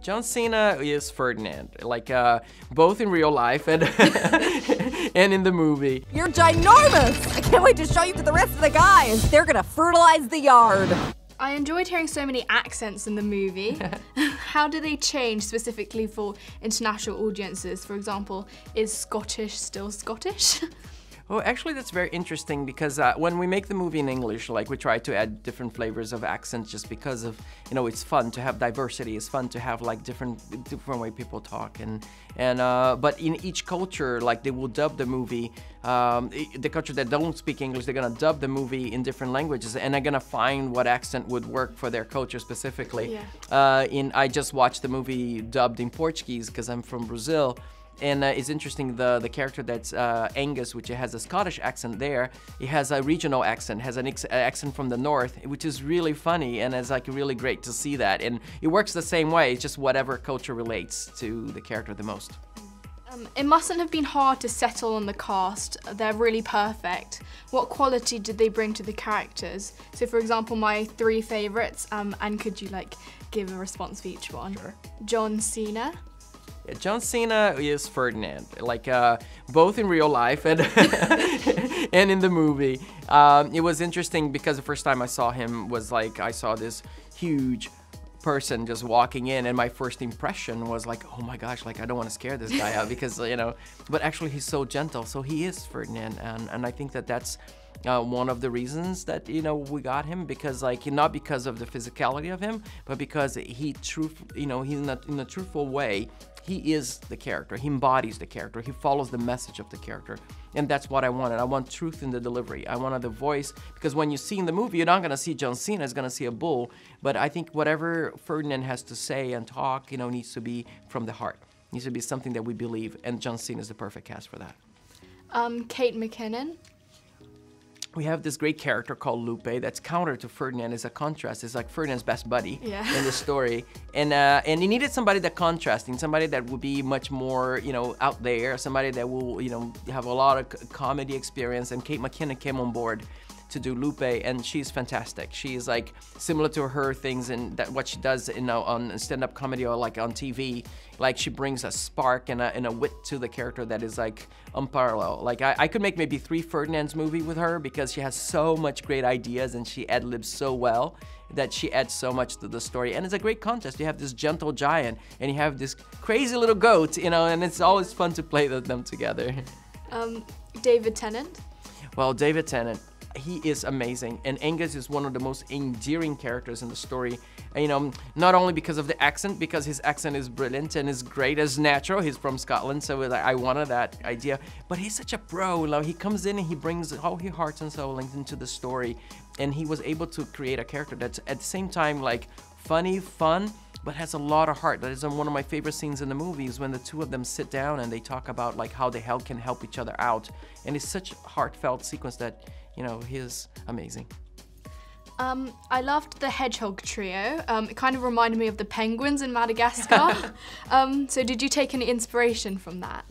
John Cena is Ferdinand, like both in real life and and in the movie. You're ginormous! I can't wait to show you to the rest of the guys. They're gonna fertilize the yard. I enjoyed hearing so many accents in the movie. How do they change specifically for international audiences? For example, is Scottish still Scottish? Well, actually that's very interesting because when we make the movie in English, like we try to add different flavors of accents just because of, you know, it's fun to have diversity, it's fun to have like different way people talk and but in each culture, like they will dub the movie, the culture that don't speak English, they're gonna dub the movie in different languages and they're gonna find what accent would work for their culture specifically. Yeah. I just watched the movie dubbed in Portuguese because I'm from Brazil. And it's interesting, the character that's Angus, which has a Scottish accent there, it has a regional accent, has an accent from the north, which is really funny and it's like really great to see that. And it works the same way, it's just whatever culture relates to the character the most. It mustn't have been hard to settle on the cast. They're really perfect. What quality did they bring to the characters? So for example, my three favorites, and could you like give a response for each one? Sure. John Cena. John Cena is Ferdinand, like both in real life and and in the movie. It was interesting because the first time I saw him was like I saw this huge person just walking in and my first impression was like, oh my gosh, like I don't want to scare this guy out because, you know, but actually he's so gentle, so he is Ferdinand and I think that that's one of the reasons that, you know, we got him, because like, not because of the physicality of him, but because in a truthful way, he is the character, he embodies the character, he follows the message of the character. And that's what I wanted. I want truth in the delivery. I wanted the voice, because when you see in the movie, you're not gonna see John Cena, it's gonna see a bull, but I think whatever Ferdinand has to say and talk, you know, needs to be from the heart. It needs to be something that we believe, and John Cena is the perfect cast for that. Kate McKinnon. We have this great character called Lupe that's counter to Ferdinand, is a contrast. It's like Ferdinand's best buddy, yeah, in the story. And he needed somebody that contrasting, somebody that would be much more, you know, out there, somebody that will, you know, have a lot of comedy experience, and Kate McKinnon came on board to do Lupe, and she's fantastic. She is like similar to her things and that what she does, you know, on stand-up comedy or like on TV. Like she brings a spark and a wit to the character that is like unparalleled. Like I could make maybe 3 Ferdinand's movie with her because she has so much great ideas and she ad-libs so well that she adds so much to the story. And it's a great contest. You have this gentle giant and you have this crazy little goat, you know, and it's always fun to play them together. David Tennant? Well, David Tennant. He is amazing, and Angus is one of the most endearing characters in the story. And, you know, not only because of the accent, because his accent is brilliant and is great, as natural. He's from Scotland, so I wanted that idea. But he's such a pro. Like, he comes in and he brings all his heart and soul into the story, and he was able to create a character that's at the same time like funny, fun, but has a lot of heart. That is one of my favorite scenes in the movie, is when the two of them sit down and they talk about like how the hell can help each other out. And it's such a heartfelt sequence that, you know, he is amazing. I loved the hedgehog trio. It kind of reminded me of the penguins in Madagascar. So did you take any inspiration from that?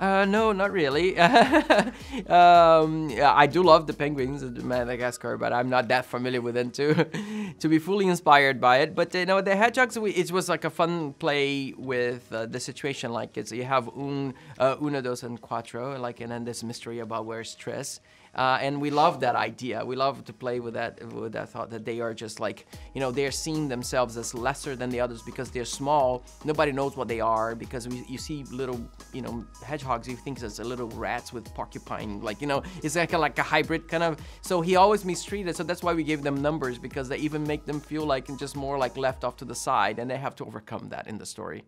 No, not really. Yeah, I do love the penguins in Madagascar, but I'm not that familiar with them to be fully inspired by it. But you know, the hedgehogs, it was like a fun play with the situation. Like it's, you have uno, dos, and cuatro, like, and then this mystery about where's tres. And we love that idea. We love to play with that thought that they are just like, you know, they're seeing themselves as lesser than the others because they're small. Nobody knows what they are because you see little, you know, hedgehogs. You think it's a little rats with porcupine, like, you know, it's like a hybrid kind of. So he always mistreated. So that's why we gave them numbers, because they even make them feel like just more like left off to the side, and they have to overcome that in the story.